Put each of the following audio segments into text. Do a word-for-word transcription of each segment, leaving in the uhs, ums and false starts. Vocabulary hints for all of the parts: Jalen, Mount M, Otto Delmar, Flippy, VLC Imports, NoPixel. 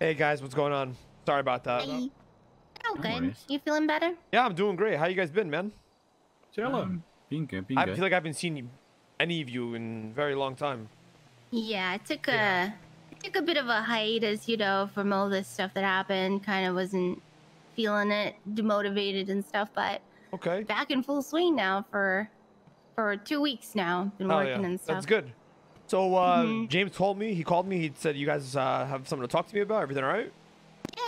Hey guys, what's going on? Sorry about that. Hey. Oh, good. No you feeling better? Yeah, I'm doing great. How you guys been, man? Chill. Um, being good, being I good. feel like I haven't seen any of you in a very long time. Yeah, I took yeah. a I took a bit of a hiatus, you know, from all this stuff that happened. Kind of wasn't feeling it, demotivated and stuff, but okay, back in full swing now for for two weeks now. Been oh, working yeah. and stuff. That's good. So uh, mm-hmm. James told me, he called me, he said you guys uh, have something to talk to me about. Everything all right?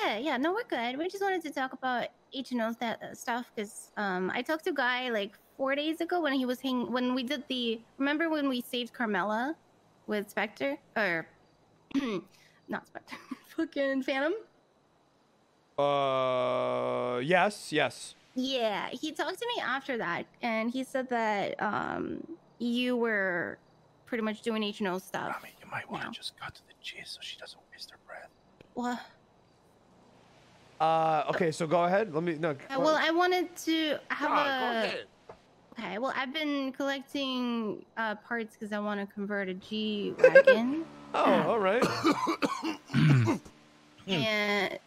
Yeah, yeah, no, we're good. We just wanted to talk about H and O that stuff because um, I talked to a guy like four days ago when he was hanging, when we did the, remember when we saved Carmella with Spectre? Or, not Spectre, fucking Phantom? Uh, yes, yes. Yeah, he talked to me after that and he said that um, you were pretty much doing H and O stuff. I mean, you might want to just cut to the chase so she doesn't waste her breath. Well... Uh, okay, so go ahead. Let me know. Uh, well, I wanted to have God, a. Okay, well, I've been collecting uh, parts because I want to convert a G wagon. Oh, uh, all right. and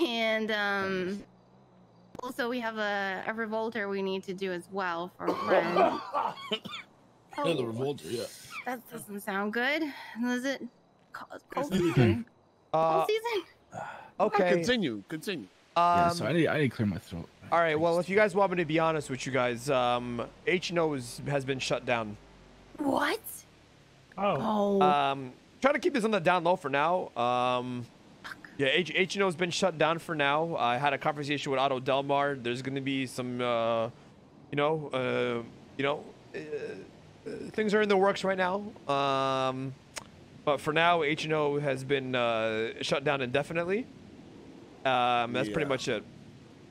and um, also we have a a revolter we need to do as well for a friend. oh, yeah, the revolter, yeah. That doesn't sound good. Is it cold, cold season? Uh, cold season. Okay. I'll continue. Continue. Um, yeah, so I need, I need to clear my throat. All right. Well, if you guys want me to be honest with you guys, um, H and O is, has been shut down. What? Oh. Um, trying to keep this on the down low for now. Um, yeah, H and O has been shut down for now. I had a conversation with Otto Delmar. There's going to be some, uh, you know, uh, you know, uh, things are in the works right now. Um. But for now, H and O has been uh, shut down indefinitely. Um, that's yeah. pretty much it.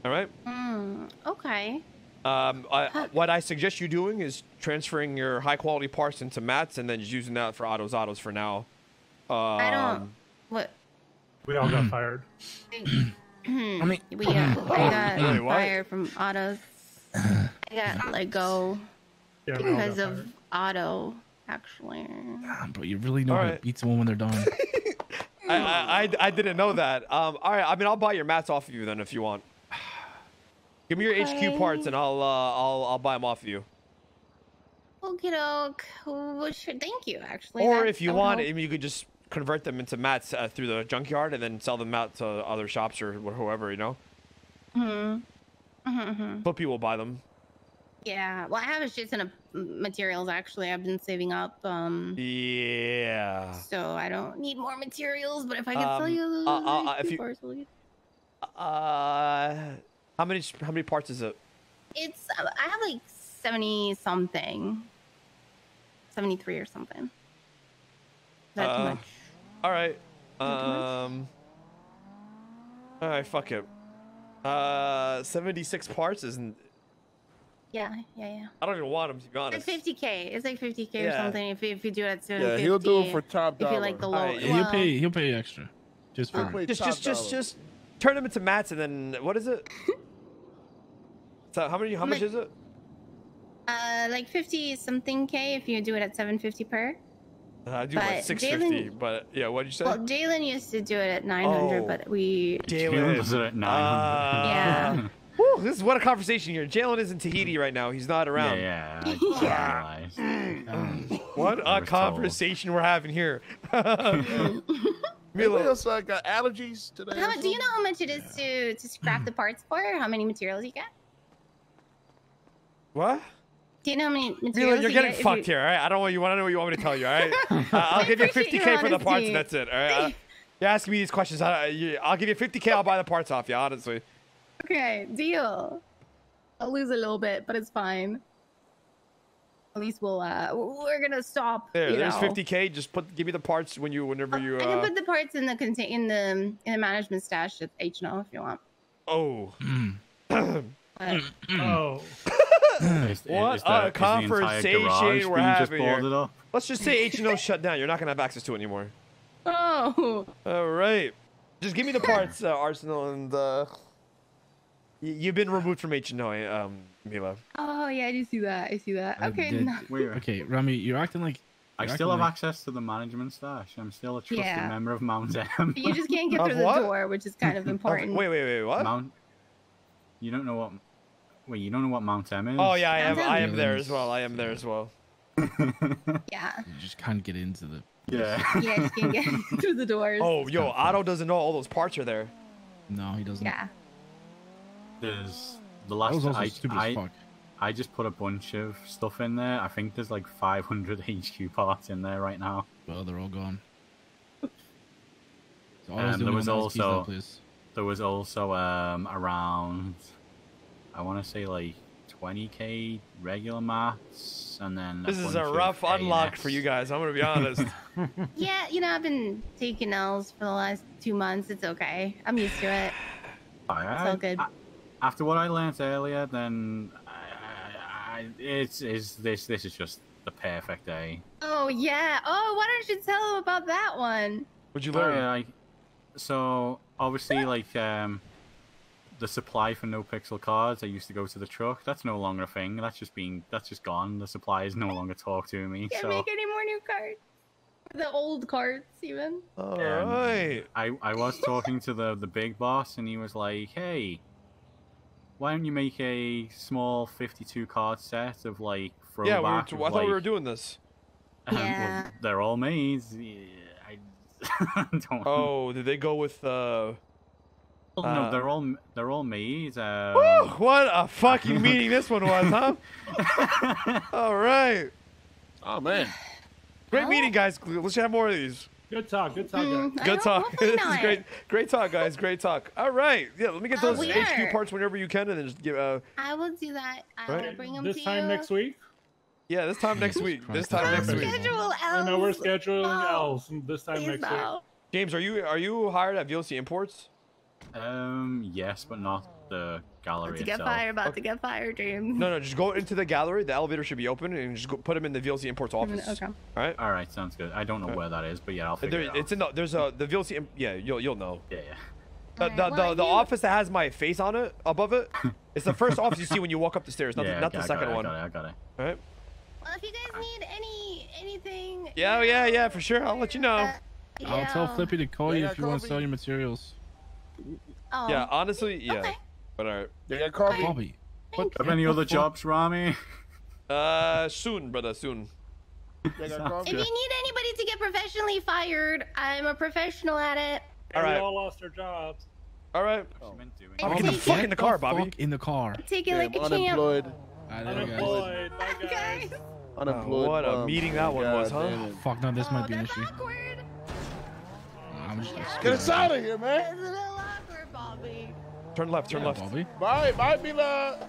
All right? Mm, okay. Um, I, what I suggest you doing is transferring your high-quality parts into mats and then just using that for Otto's Autos for now. Um, I don't... What? We all got fired. I mean... We got, I got Wait, fired from Otto's. I got let go yeah, because got of Otto. Actually, damn, bro, you really know how right. to beat someone when they're done. I, I, I I didn't know that. Um, all right, I mean, I'll buy your mats off of you then if you want. Give me your okay. H Q parts and I'll uh, I'll I'll buy them off of you. Okie doke. Well, sure. Thank you. Actually, or That's if you want, I mean, you could just convert them into mats uh, through the junkyard and then sell them out to other shops or whoever, you know. Hmm. Mm-hmm. But people will buy them. Yeah, well, I have a shit ton of materials, actually. I've been saving up. Um, yeah. So I don't need more materials, but if I can um, sell you those, uh, uh, uh, if you, parcels. Uh, how many how many parts is it? It's uh, I have like seventy something, seventy three or something. Not uh, too much. All right. Not um. All right. Fuck it. Uh, seventy six parts isn't. Yeah, yeah, yeah. I don't even want him to be honest. It's like fifty K. It's like fifty K yeah. or something. If you, if you do it at seven fifty. Yeah, he'll do it for top dollar. If you like the low, right, yeah. well, he'll pay. He'll pay extra. Just for uh, just, just, just, just turn him into mats and then what is it? So how many? How much is it? Uh, like fifty something K if you do it at seven fifty per. Uh, I do but like six fifty, Jalen, but yeah, what did you say? Well, Jalen used to do it at nine hundred, oh, but we. Jalen was it at nine hundred. Uh, yeah. Woo, this is what a conversation here. Jalen is in Tahiti right now. He's not around. Yeah. yeah. yeah. What a we're conversation told. we're having here. Milo, hey, else, uh, got allergies today. How, do you know how much it is yeah. to to scrap the parts for? How many materials you get? What? Do you know how many materials Milo, you're you getting get fucked you... here. All right. I don't want you want to know what you want me to tell you. All right. uh, I'll give you fifty K for the parts. And that's it. All right. Uh, you're asking me these questions. I, you, I'll give you fifty K. I'll buy the parts off you. Honestly. Okay, deal. I'll lose a little bit, but it's fine. At least we'll uh, we're gonna stop. There, you there's know. fifty K. Just put, give me the parts when you, whenever you. Uh, I can put the parts in the contain in the in the management stash at H and O if you want. Oh. oh. What a conversation we're having here. Let's just say H and O shut down. You're not gonna have access to it anymore. Oh. All right. Just give me the parts, uh, Arsenal, and. Uh, You've been removed from H and O, um, Mila. Oh yeah, I do see that. I see that. Okay. Did, no. wait, okay, Rami, you're acting like I still have access to the management stash. I'm still a trusted yeah. member of Mount M. You just can't get through the door, which is kind of important. wait, wait, wait, what? Mount... You don't know what... Wait, you don't know what Mount M is? Oh, yeah, I am, I am there as well. I am there as well. yeah. You just can't get into the... Yeah. yeah, you can't get through the doors. Oh, yo, Otto doesn't know all those parts are there. No, he doesn't. Yeah. There's... The last... That was also I, stupid I, as fuck. I just put a bunch of stuff in there. I think there's like five hundred H Q parts in there right now. Well, they're all gone. So um, there was also there, there was also um, around, I want to say like twenty K regular mats, and then this is a rough unlock for you guys. I'm gonna be honest. yeah, you know, I've been taking L's for the last two months. It's okay. I'm used to it. All right. It's all good. I, after what I learned earlier, then. It's is this this is just the perfect day. Oh yeah. Oh, why don't you tell him about that one? Would you learn? Uh, like, so obviously, like um, the supply for NoPixel cards, I used to go to the truck. That's no longer a thing. That's just being that's just gone. The suppliers no longer talk to me. Can't so. make any more new cards. The old cards even. All um, right. I I was talking to the the big boss, and he was like, hey. Why don't you make a small fifty-two card set of like throwback? Yeah, we were to, I like, thought we were doing this. Um, yeah. Well, they're all made. Yeah, I don't. Oh, did they go with? Uh, well, uh, no, they're all they're all made. Um... Woo, what a fucking meeting this one was, huh? all right. Oh man. Great oh. meeting, guys. Let's have more of these. Good talk, good talk, guys. Mm, good talk. This not. is great. Great talk, guys. Great talk. All right. Yeah, let me get those oh, H Q parts whenever you can, and then just give. Uh, I will do that. I right? will bring them this to you. This time next week? Yeah, this time next week. This time next week. Schedule L's. No, we're scheduling L's this time Please next no. week. James, are you are you hired at V L C Imports? Um, yes, but not the gallery itself. About to get fired, about okay. to get fired, James. No, no, just go into the gallery. The elevator should be open, and just go put them in the V L C Imports office. Okay. All right. All right, sounds good. I don't know okay. where that is, but yeah, I'll figure there, it out. It's in the there's a the V L C. Yeah, you'll you'll know. Yeah, yeah. The the, right, the, well, the, the office that has my face on it above it. It's the first office you see when you walk up the stairs. Not yeah, the, not okay, the second I got it, one. I got it. I got it. All right. Well, if you guys need any anything. Yeah, you know, yeah, yeah, for sure. I'll let you know. Uh, yeah. I'll tell Flippy to call yeah, you if you want to sell your materials. Oh. Yeah, honestly, yeah. Okay. But alright. Yeah, call Bobby. Have any other jobs, Rami? Uh, soon, brother, soon. If you need anybody to get professionally fired, I'm a professional at it. All right. We all lost our jobs. All right. Oh. I'm gonna fuck in the car, Bobby. Fuck in the car. Take it like a champ. Unemployed. Unemployed. Bye, guys. Unemployed. What a meeting that one was, huh? Fuck, no, this might be an issue. I'm just gonna get us out of here, man. It's a little awkward, Bobby. Turn left, turn yeah, left. Bobby. Bye, bye, Mila.